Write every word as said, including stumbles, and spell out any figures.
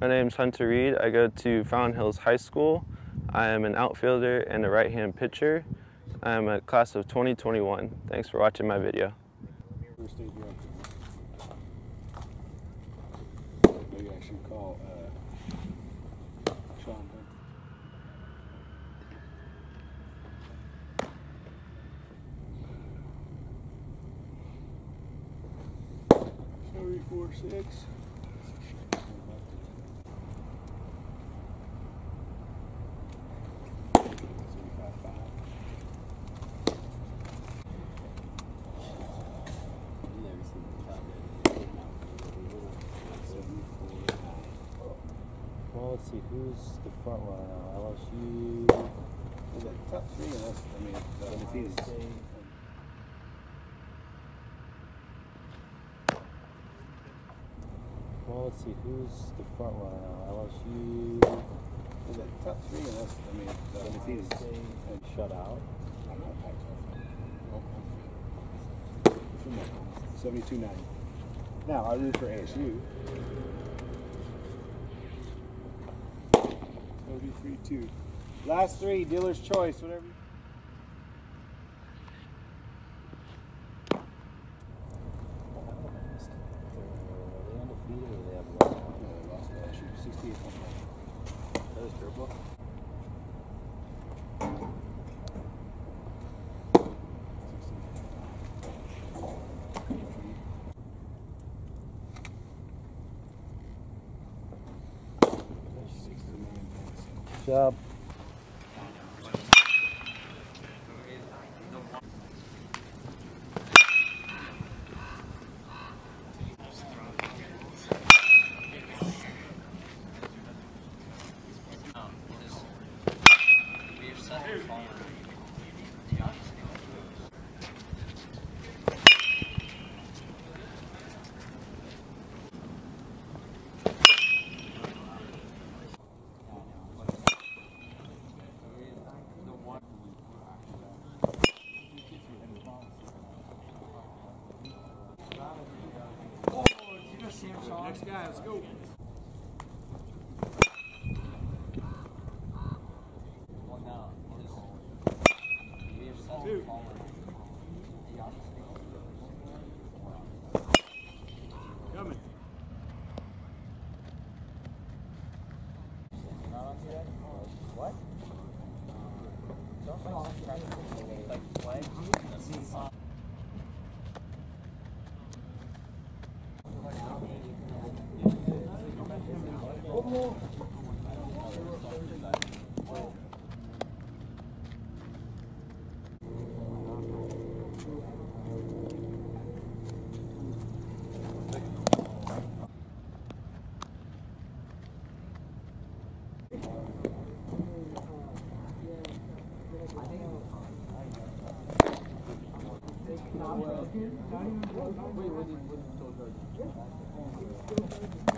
My name is Hunter Reed. I go to Fountain Hills High School. I am an outfielder and a right-hand pitcher. I am a class of twenty twenty-one. Thanks for watching my video. Maybe I should call uh, Sean. Three, four, six. Well, let's see, who's the front runner now? L S U. There's like top three of us. I mean, uh, defeated State. Well, let's see, who's the front runner now? L S U. There's like top three of us. I mean, uh, defeated State and shut out. I don't know. seventy-two nine. Now, I root for A S U. three two. Last three, dealer's choice, whatever. Good job. Next guy, let's go. Two. Coming. What? Like, Wait, what did you tell her?